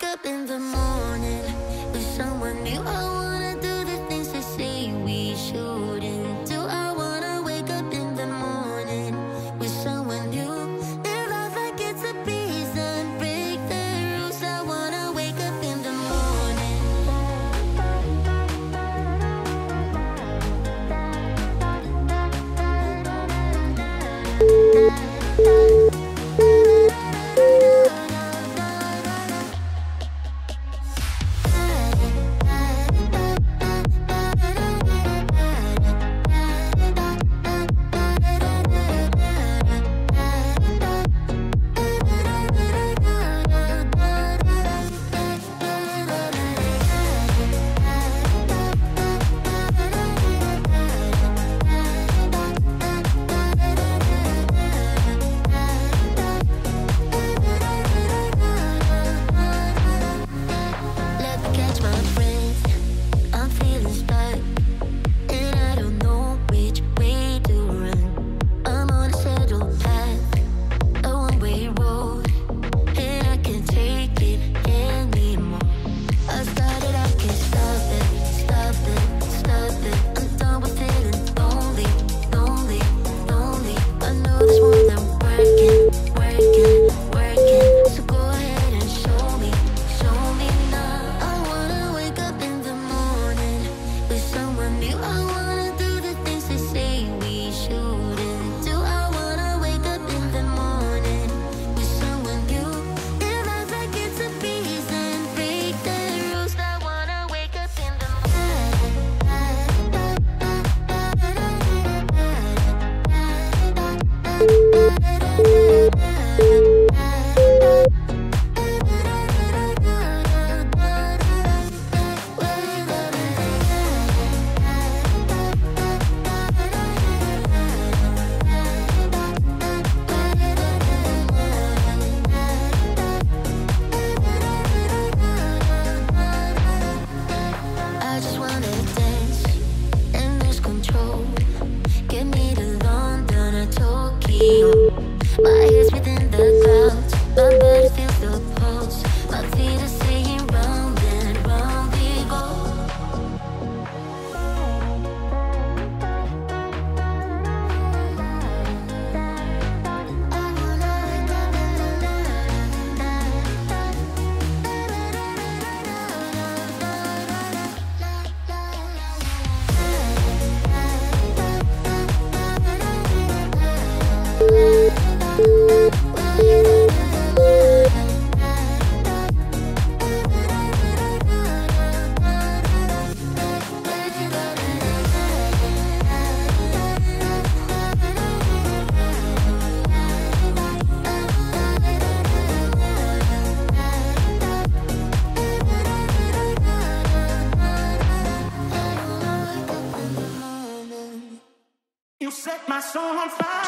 wake up in the morning with someone new. I wanna do the things they say we shouldn't do. I wanna wake up in the morning with someone new. Live life like it's a prison, break the rules. I wanna wake up in the morning. You set my soul on fire.